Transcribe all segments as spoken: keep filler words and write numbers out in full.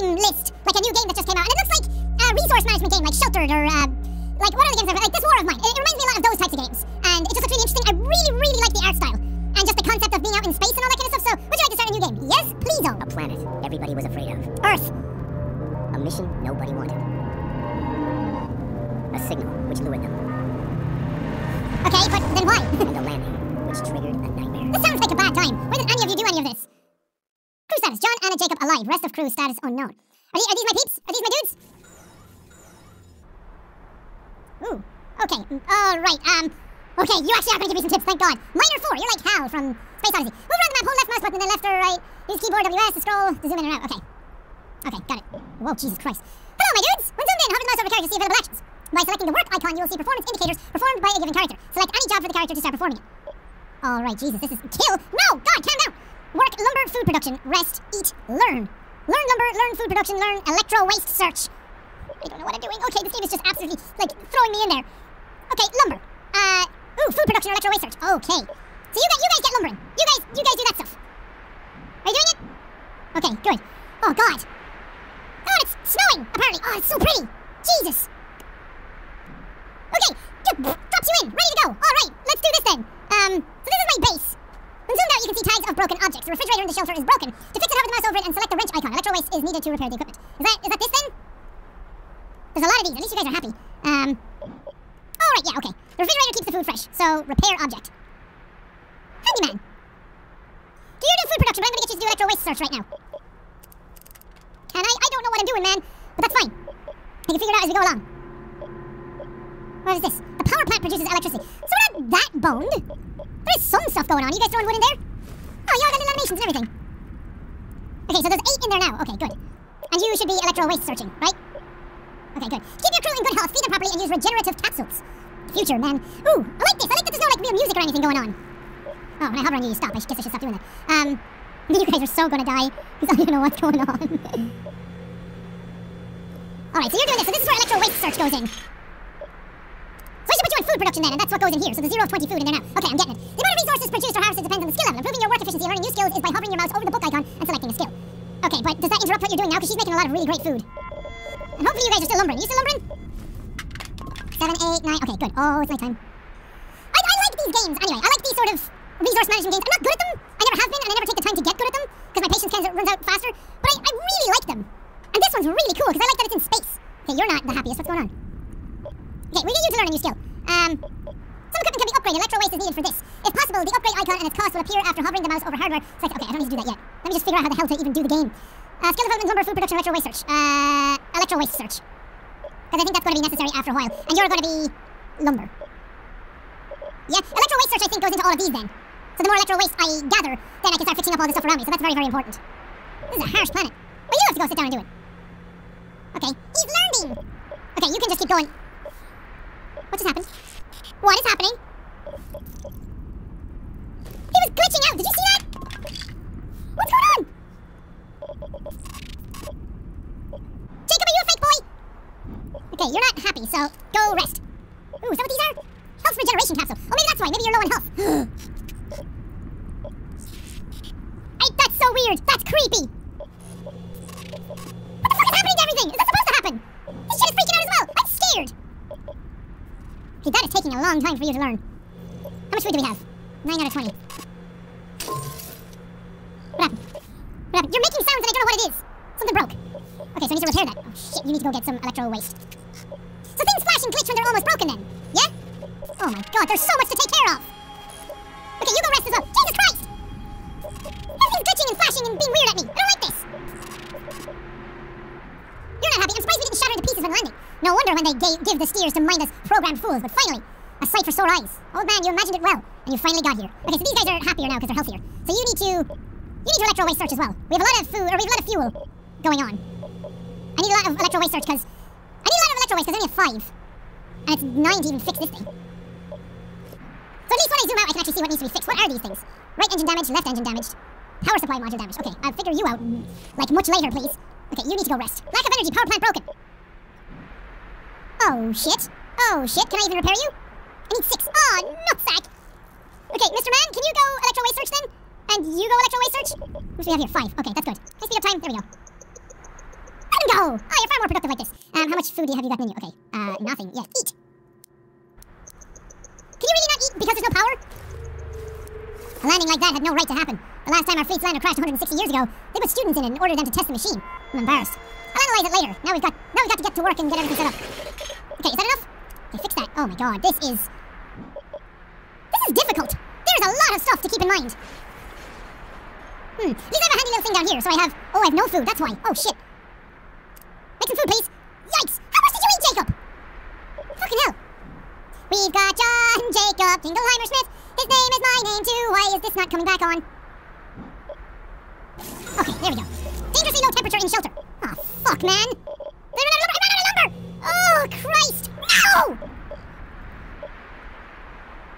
game list, like a new game that just came out, and it looks like a resource management game, like Sheltered, or uh, like what are the games? Like This War of Mine. It, it reminds me a lot of those types of games, and it just looks really interesting. I really, really like the art style and just the concept of being out in space and all that kind of stuff. So, would you like to start a new game? Yes, please. Oh. A planet everybody was afraid of. Earth. A mission nobody wanted. A signal which lured them. Okay, but then why? And a landing which triggered a nightmare. This sounds like a bad time. Why didn't any of you do any of this? Crew status: John, Anna, Jacob alive. Rest of crew status unknown. Are these, are these my peeps? Are these my dudes? Ooh. Okay. All right. Um. Okay. You actually are going to give me some tips. Thank God. Minor four. You're like Hal from Space Odyssey. Move around the map. Hold left mouse button, then left or right. Use keyboard W S to scroll to zoom in and out. Okay. Okay. Got it. Whoa. Jesus Christ. Hello, my dudes. When zoomed in, hover the mouse over character to see available actions. By selecting the work icon, you will see performance indicators performed by a given character. Select any job for the character to start performing it. All right. Jesus. This is kill. No. God. Calm down. Work, lumber, food production, rest, eat, learn. Learn lumber, learn food production, learn electro waste search. I don't know what I'm doing. Okay, this game is just absolutely, like, throwing me in there. Okay, lumber. Uh, ooh, food production, electro waste search. Okay. So you guys, you guys get lumbering. You guys, you guys do that stuff. Are you doing it? Okay, good. Oh, God. God, it's snowing, apparently. Oh, it's so pretty. Jesus. Okay, good. Drops you in. Ready to go. All right, let's do this then. Um, so this is my base. When zoomed out, you can see tags of broken objects. The refrigerator in the shelter is broken. To fix it, hover the mouse over it and select the wrench icon. Electro waste is needed to repair the equipment. Is that, is that this thing? There's a lot of these. At least you guys are happy. Um. All right, yeah, okay. The refrigerator keeps the food fresh, so repair object. Handyman. Do you do food production, but I'm going to get you to do electro waste search right now. Can I? I don't know what I'm doing, man. But that's fine. I can figure it out as we go along. What is this? The power plant produces electricity. So we're not that boned. There's some stuff going on. You guys throwing wood in there? Oh, yeah, there's animations and everything. Okay, so there's eight in there now. Okay, good. And you should be electro waste searching, right? Okay, good. Keep your crew in good health, feed them properly, and use regenerative capsules. Future, man. Ooh, I like this. I like that there's no, like, real music or anything going on. Oh, when I hover on you, you stop. I guess I should stop doing that. Um, you guys are so gonna die, because I don't even know what's going on. Alright, so you're doing this. So this is where electro waste search goes in. So I should put you in food production then, and that's what goes in here. So the zero of twenty food in there now. Okay, I'm getting it. The amount of resources produced or harvested depends on the skill level. Improving your work efficiency and learning new skills is by hovering your mouse over the book icon and selecting a skill. Okay, but does that interrupt what you're doing now? Because she's making a lot of really great food. And hopefully you guys are still lumbering. You still lumbering? Seven, eight, nine. Okay, good. Oh, it's nighttime. I, I like these games anyway. I like these sort of resource management games. I'm not good at them. I never have been, and I never take the time to get good at them because my patience kind of runs out faster. But I, I really like them. And this one's really cool because I like that it's in space. Okay, you're not the happiest. What's going on? Okay, we need you to learn a new skill. Um, some equipment can be upgraded. Electro waste is needed for this. If possible, the upgrade icon and its cost will appear after hovering the mouse over hardware. It's like, okay, I don't need to do that yet. Let me just figure out how the hell to even do the game. Uh, skill development, lumber, food production, electro waste search. Uh, electro waste search. Because I think that's going to be necessary after a while. And you're going to be lumber. Yeah, electro waste search I think goes into all of these then. So the more electro waste I gather, then I can start fixing up all the stuff around me. So that's very, very important. This is a harsh planet. But you have to go sit down and do it. Okay, he's learning. Okay, you can just keep going. What just happened? What is happening? He was glitching out! Did you see that? What's going on? Jacob, are you a fake boy? Okay, you're not happy, so go rest. Ooh, is that what these are? Health regeneration capsule. Oh, maybe that's why. Maybe you're low on health. I, that's so weird. That's creepy. What the fuck is happening to everything? Is that supposed to happen? This shit is freaking out as well. I'm scared. Okay, that is taking a long time for you to learn. How much food do we have? nine out of twenty. What happened? What happened? You're making sounds and I don't know what it is. Something broke. Okay, so I need to repair that. Oh shit, you need to go get some electro waste. So things flash and glitch when they're almost broken then, yeah? Oh my God, there's so much to take care of. Okay, you go rest as well. Jesus Christ! Everything's glitching and flashing and being weird at me. I don't like this. You're not happy. I'm surprised we didn't shatter into pieces when landing. No wonder when they gave, give the steers to mindless programmed fools, but finally, a sight for sore eyes. Old man, you imagined it well, and you finally got here. Okay, so these guys are happier now because they're healthier. So you need to, you need to electro waste search as well. We have a lot of food, or we have a lot of fuel going on. I need a lot of electro waste search because, I need a lot of electro waste because I only have five. And it's nine to even fix this thing. So at least when I zoom out, I can actually see what needs to be fixed. What are these things? Right engine damaged, left engine damaged, power supply module damaged. Okay, I'll figure you out, like, much later, please. Okay, you need to go rest. Lack of energy, power plant broken. Oh shit. Oh shit, can I even repair you? I need six. Aw, oh, nutsack. Okay, Mister Man, can you go electro waste search then? And you go electro waste search? What do we have here? Five. Okay, that's good. Can I speed up time? There we go. Bingo! Oh, you're far more productive like this. Um, how much food do you have you got in you? Okay, uh, nothing. Yeah, eat. Can you really not eat because there's no power? A landing like that had no right to happen. The last time our fleet's lander crashed one hundred sixty years ago, they put students in it and ordered them to test the machine. I'm embarrassed. I'll analyze it later. Now we've got, now we've got to get to work and get everything set up. Okay, is that enough? Okay, fix that. Oh my god, this is... This is difficult. There's a lot of stuff to keep in mind. Hmm, at least I have a handy little thing down here, so I have... Oh, I have no food, that's why. Oh, shit. Make some food, please. Yikes! How much did you eat, Jacob? Fucking hell. We've got John, Jacob, Jingleheimer Smith. His name is my name too. Why is this not coming back on? Okay, there we go. Dangerously low temperature in shelter. Oh, fuck, man. I ran out of lumber! Oh, Christ! No!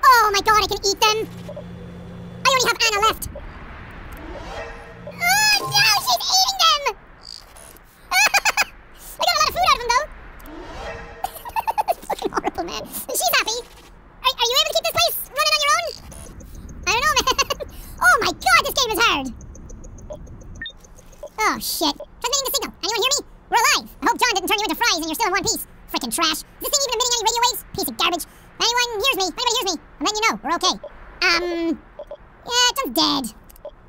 Oh, my God, I can eat them. I only have Anna left. Oh, no, she's eating them! I got a lot of food out of them, though. It's fucking horrible, man. And she's happy. Are, are you able to keep this place running on your own? I don't know, man. Oh, my God, this game is hard. Oh, shit. Transmitting the signal. Anyone hear me? We're alive. I hope John didn't turn you into fries and you're still in one piece. Frickin' trash. Is this thing even emitting any radio waves? Piece of garbage. Anyone hears me? Anybody hears me? I'm letting you know. We're okay. Um... Yeah, John's dead.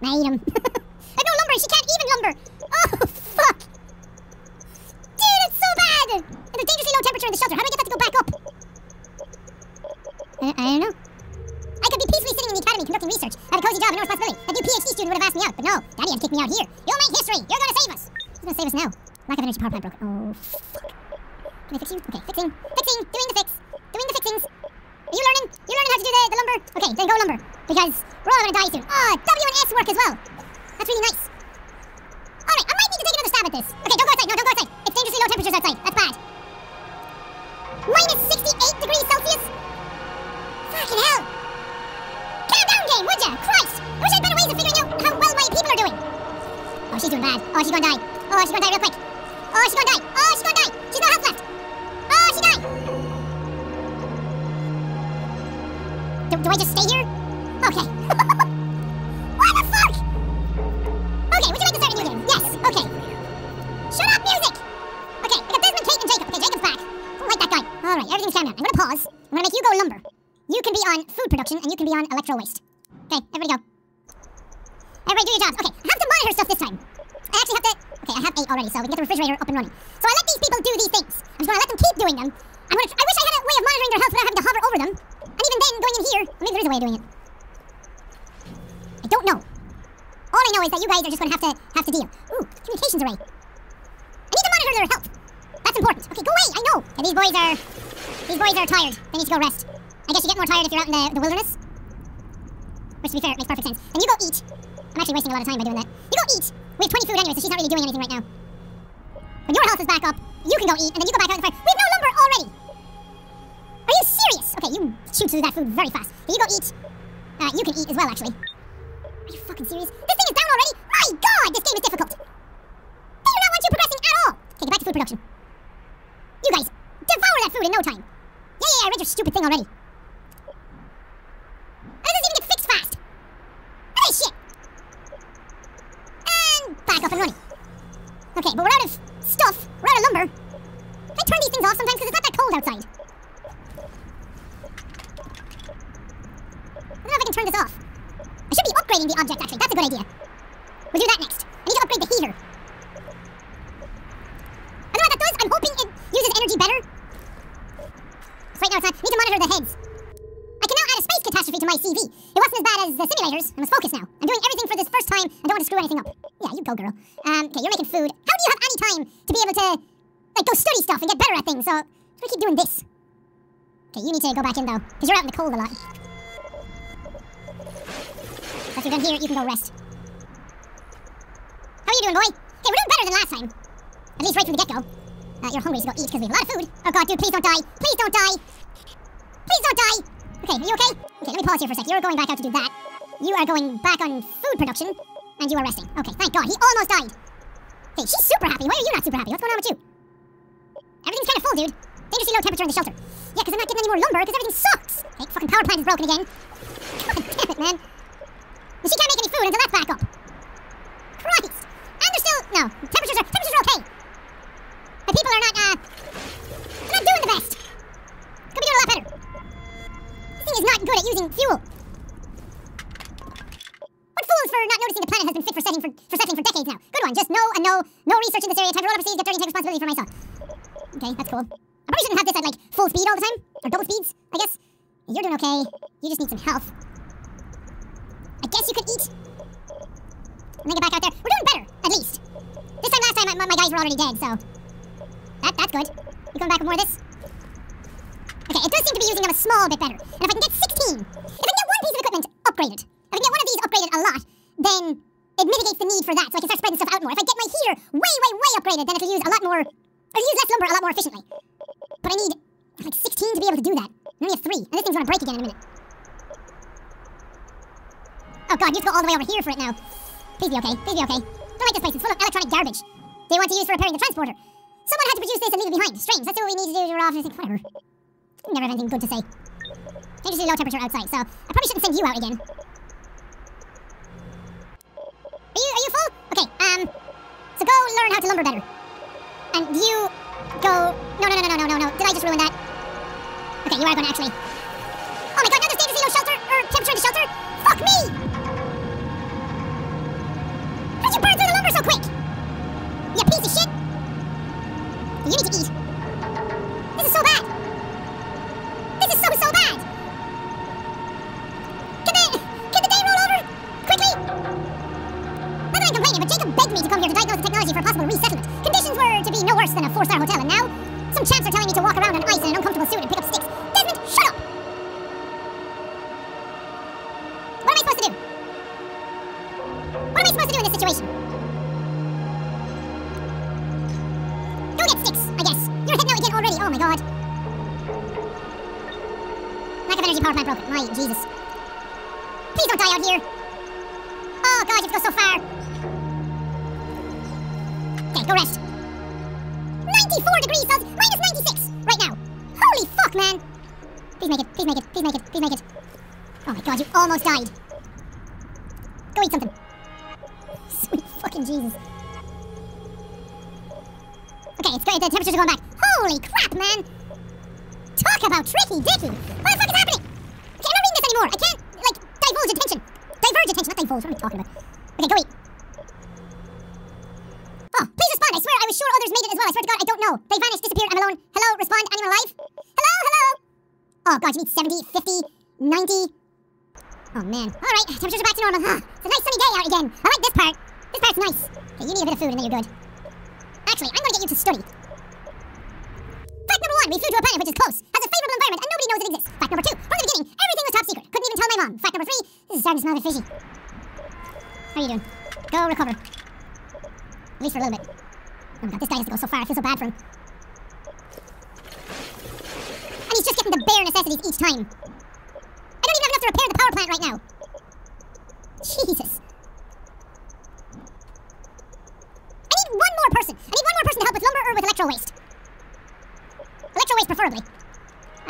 I ate him. I have no lumber. She can't even lumber. Oh, fuck. Dude, it's so bad. And the dangerously low temperature in the shelter. How do I get that to go back up? I, I don't know. I could be peacefully sitting in the academy conducting research. I have a cozy job and no responsibility. A new P H D student would have asked me out, but no. Daddy had kicked me out here. You'll make history. You're going to save us. Who's going to save us now? Lack of energy power plant broke. Oh, fuck. Can I fix you? Okay, fixing. Fixing. Doing the fix. Doing the fixings. Are you learning? You're learning how to do the, the lumber? Okay, then go lumber. Because we're all going to die soon. Oh, W and S work as well. That's really nice. Alright, I might need to take another stab at this. Okay, don't go outside. No, don't go outside. It's dangerously low temperatures outside. That's bad. minus sixty-eight degrees Celsius? Fucking hell. Calm down, game, would ya? Christ! I wish I had better ways of figuring out how well my people are doing. Oh, she's doing bad. Oh, she's gonna die. Oh, she's gonna die real quick. Oh, she's gonna die. Oh, she's gonna die. She's no health left. Oh, she died. Do, do I just stay here? Okay. What the fuck? Okay, would you like to start a new game? Yes, okay. Shut up, music! Okay, I got Desmond, Kate, and Jacob. Okay, Jacob's back. I don't like that guy. Alright, everything's calmed down. I'm gonna pause. I'm gonna make you go lumber. You can be on food production, and you can be on electro waste. Okay, everybody go. Everybody do your jobs. Okay, I have to monitor stuff this time. I actually have to... Okay, I have eight already, so we can get the refrigerator up and running. So I let these people do these things. I'm just gonna let them keep doing them. I'm gonna... I wish I had a way of monitoring their health without having to hover over them. And even then, going in here... Maybe there is a way of doing it. I don't know. All I know is that you guys are just gonna have to have to deal. Ooh, communications array. I need to monitor their health. That's important. Okay, go away. I know. Okay, these boys are these boys are tired. They need to go rest. I guess you get more tired if you're out in the, the wilderness. Which, to be fair, makes perfect sense. And you go eat. I'm actually wasting a lot of time by doing that. You go eat. We have twenty food anyway, so she's not really doing anything right now. When your health is back up, you can go eat, and then you go back out the fire. We have no lumber already. Are you serious? Okay, you shoot through that food very fast. But you go eat. Uh, you can eat as well, actually. Are you fucking serious? This thing is down already? My god, this game is difficult. They do not want you progressing at all. Okay, get back to food production. You guys, devour that food in no time. Yeah, yeah, yeah, I read your stupid thing already. And it doesn't even get fixed fast. Holy shit. And back up and running. Okay, but we're out of stuff. We're out of lumber. Can I turn these things off sometimes? Because it's not that cold outside. I don't know if I can turn this off. I should be upgrading the object, actually. That's a good idea. We'll do that next. I need to upgrade the heater. I don't know what that does. I'm hoping it uses energy better. So right now it's not. I need to monitor the heads. I can now add a space catastrophe to my C V. It wasn't as bad as the simulators. I must focus now. I'm doing everything for this first time. I don't want to screw anything up. Yeah, you go, girl. Um, okay, you're making food. How do you have any time to be able to, like, go study stuff and get better at things? So, I'm gonna keep doing this. Okay, you need to go back in, though, because you're out in the cold a lot. If you're done here, you can go rest. How are you doing, boy? Okay, we're doing better than last time. At least right from the get-go. Uh, you're hungry, so go eat, because we have a lot of food. Oh god, dude, please don't die. Please don't die. Please don't die. Okay, are you okay? Okay, let me pause here for a sec. You're going back out to do that. You are going back on food production, and you are resting. Okay, thank god, he almost died. Okay, she's super happy. Why are you not super happy? What's going on with you? Everything's kind of full, dude. Dangerously low temperature in the shelter. Yeah, because I'm not getting any more lumber, because everything sucks. Okay, fucking power plant is broken again. God damn it, man. She can't make any food until that's back up. Christ! And they're still... No. Temperatures are... Temperatures are okay. are not, uh, I'm not doing the best. Could be doing a lot better. This thing is not good at using fuel. What fools for not noticing the planet has been fit for setting for, for settling for decades now. Good one, just no and no, no research in this area, time to roll up a sleeve, get dirty, take responsibility for myself. Okay, that's cool. I probably shouldn't have this at like full speed all the time, or double speeds, I guess. You're doing okay, you just need some health. I guess you could eat, and then get back out there. We're doing better, at least. This time last time, my, my guys were already dead, so. That, that's good. You coming back with more of this? Okay, it does seem to be using them a small bit better. And if I can get sixteen, if I can get one piece of equipment upgraded, if I can get one of these upgraded a lot, then it mitigates the need for that, so I can start spreading stuff out more. If I get my heater way, way, way upgraded, then it'll use a lot more, or use less lumber a lot more efficiently. But I need, like, sixteen to be able to do that. I only have three, and this thing's gonna break again in a minute. Oh god, you have to go all the way over here for it now. Please be okay, please be okay. Don't like this place, it's full of electronic garbage. They want to use for repairing the transporter. Someone had to produce this and leave it behind. Strange, let's see what we need to do to off. Whatever. I never have anything good to say. Dangerously low temperature outside, so I probably shouldn't send you out again. Are you, are you full? Okay, um, so go learn how to lumber better. And you go, no, no, no, no, no, no, no, did I just ruin that? Okay, you are going to actually. Oh my god, now there's dangerously low shelter, or temperature in the shelter? Fuck me! How'd you burn through the lumber so quick? You piece of shit! You need to eat. This is so bad! This is so, so bad! Can the, can the day roll over? Quickly? Not that I'm complaining, but Jacob begged me to come here to diagnose the technology for a possible resettlement. Conditions were to be no worse than a four-star hotel, and now some chaps are telling me to walk around on ice in an uncomfortable suit and pick up sticks. Desmond, shut up! What am I supposed to do? What am I supposed to do in this situation? Go get sticks, I guess. You're heading out again already. Oh my god. Lack of energy power plant broken. My Jesus. Please don't die out here. Oh god, you have to go so far. Okay, go rest. ninety-four degrees Celsius, minus ninety-six right now. Holy fuck, man. Please make it, please make it, please make it, please make it. Oh my god, you almost died. Go eat something. Sweet fucking Jesus. Okay, it's great. The temperatures are going back. Holy crap, man! Talk about tricky dicky! What the fuck is happening? Okay, I'm not reading this anymore. I can't, like, divulge attention. Diverge attention, not divulge. What am I talking about? Okay, go eat. Oh, please respond. I swear I was sure others made it as well. I swear to God, I don't know. They vanished, disappeared, I'm alone. Hello, respond, anyone alive? Hello, hello! Oh, God, you need seventy, fifty, ninety... Oh man. Alright, temperatures are back to normal, huh? It's a nice sunny day out again. I like this part. This part's nice. Okay, you need a bit of food and then you're good. Actually, I'm gonna get you to study. Fact number one, we flew to a planet which is close, has a favorable environment, and nobody knows it exists. Fact number two, from the beginning, everything was top secret. Couldn't even tell my mom. Fact number three, this is starting to smell a bit fishy. How are you doing? Go recover. At least for a little bit. Oh my god, this guy has to go so far. I feel so bad for him. And he's just getting the bare necessities each time. To repair the power plant right now. Jesus. I need one more person. I need one more person to help with lumber or with electro waste. Electro waste preferably.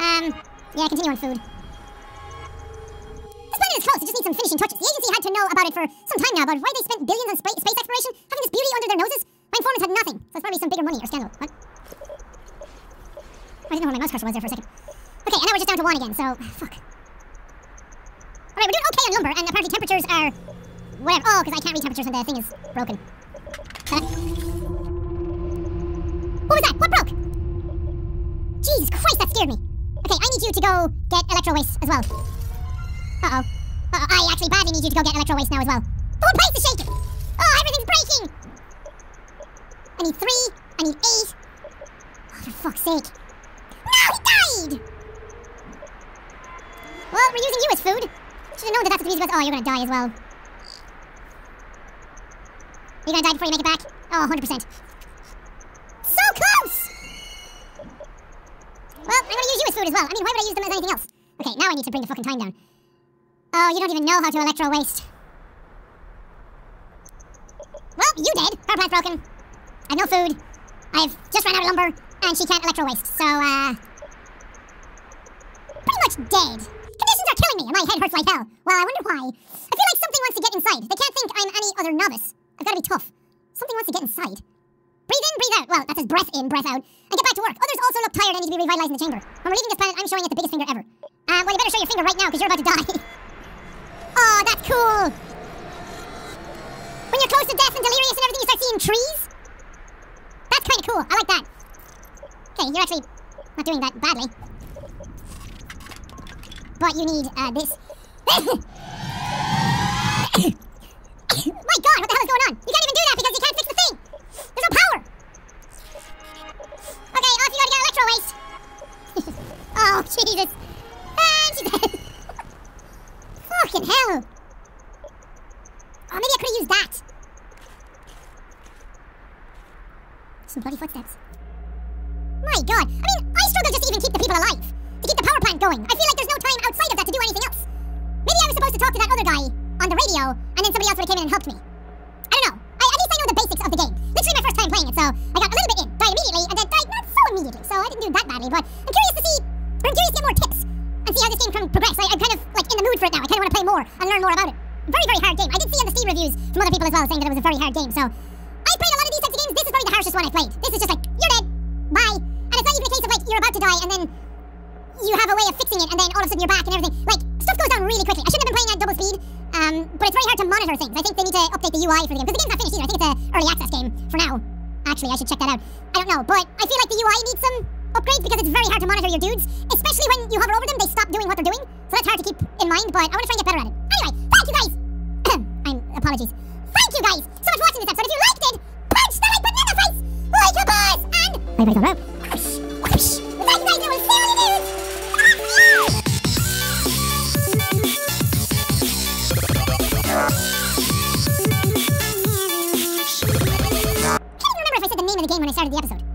Um, yeah, continue on food. This planet is close, it just needs some finishing touches. The agency had to know about it for some time now, about why they spent billions on space exploration, having this beauty under their noses. My informants had nothing, so it's probably some bigger money or scandal. What? I didn't know where my mouse cursor was there for a second. Okay, and now we're just down to one again, so, fuck. Alright, we're doing okay on lumber, and apparently temperatures are... whatever. Oh, because I can't read temperatures and the thing is broken. Uh, what was that? What broke? Jesus Christ, that scared me. Okay, I need you to go get electro waste as well. Uh-oh. Uh-oh, I actually badly need you to go get electro waste now as well. The whole place is shaking! Oh, everything's breaking! I need three, I need eight. Oh, for fuck's sake. No, he died! Well, we're using you as food. Should have known that that's what the music was. Oh, you're gonna die as well. You're gonna die before you make it back? Oh, one hundred percent. So close! Well, I'm gonna use you as food as well. I mean, why would I use them as anything else? Okay, now I need to bring the fucking time down. Oh, you don't even know how to electro waste. Well, you did. Power plant's broken. I have no food. I've just run out of lumber, and she can't electro waste. So, uh... pretty much dead. Conditions are killing me, and my head hurts like hell. Well, I wonder why. I feel like something wants to get inside. They can't think I'm any other novice. I've got to be tough. Something wants to get inside. Breathe in, breathe out. Well, that says breath in, breath out. And get back to work. Others also look tired and need to be revitalized in the chamber. When we're leaving this planet, I'm showing it the biggest finger ever. Um, well, you better show your finger right now, because you're about to die. Oh, that's cool. When you're close to death and delirious and everything, you start seeing trees. That's kind of cool. I like that. Okay, you're actually not doing that badly. But you need uh, this. My God, what the hell is going on? You can't even do that because you can't fix the thing. There's no power. Okay, off you gotta get electro waste. Oh, Jesus. And she's dead. Fucking hell. Oh, maybe I could've used that. Some bloody footsteps. My God. I mean, I struggle just to even keep the people alive. To keep the power plant going. I feel like there's no time outside of that to do anything else. Maybe I was supposed to talk to that other guy on the radio, and then somebody else would've came in and helped me. I don't know. I, at least I know the basics of the game. Literally my first time playing it, so I got a little bit in. Died immediately, and then died not so immediately, so I didn't do that badly, but I'm curious to see, or I'm curious to get more tips, and see how this game can progress. I, I'm kind of, like, in the mood for it now. I kind of want to play more and learn more about it. Very, very hard game. I did see on the Steam reviews from other people as well, saying that it was a very hard game, so I played a lot of these types of games. This is probably the harshest one I played. This is just like, you're dead, bye, and it's not even a case of, like, you're about to die, and then you have a way of fixing it, and then all of a sudden you're back and everything. Like, stuff goes down really quickly. I shouldn't have been playing at double speed, um, but it's very hard to monitor things. I think they need to update the U I for the game, because the game's not finished either. I think it's an early access game for now. Actually, I should check that out. I don't know, but I feel like the U I needs some upgrades, because it's very hard to monitor your dudes, especially when you hover over them, they stop doing what they're doing, so that's hard to keep in mind, but I want to try and get better at it. Anyway, thank you guys! I'm, apologies. Thank you guys so much for watching this episode. If you liked it, punch the like button in the face like a boss, and... Bye bye, bye, bye. I can't even remember if I said the name of the game when I started the episode.